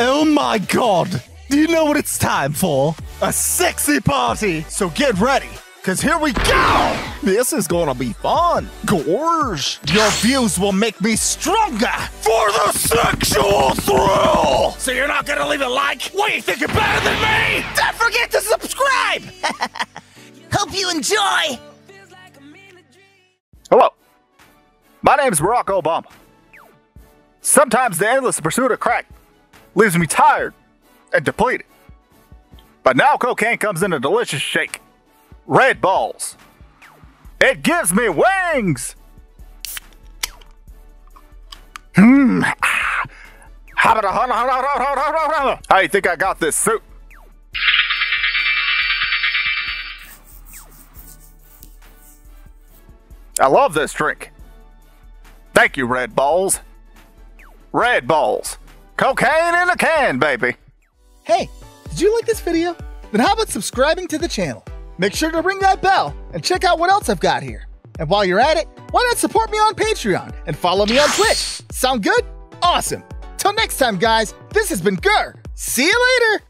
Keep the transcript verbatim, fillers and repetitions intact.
Oh my god! Do you know what it's time for? A sexy party! So get ready, cause here we go! This is gonna be fun! Gorge! Your views will make me stronger! For the sexual thrill! So you're not gonna leave a like? What, you think you're better than me? Don't forget to subscribe! Hope you enjoy! Hello! My name's Barack Obama. Sometimes the endless pursuit of crack leaves me tired and depleted. But now cocaine comes in a delicious shake. Red Balls. It gives me wings! Hmm. How do you think I got this soup? I love this drink. Thank you, Red Balls. Red Balls. Cocaine in a can, baby. Hey, did you like this video? Then how about subscribing to the channel? Make sure to ring that bell and check out what else I've got here. And while you're at it, why not support me on Patreon and follow me on Twitch? Sound good? Awesome. Till next time, guys, this has been Gir. See you later.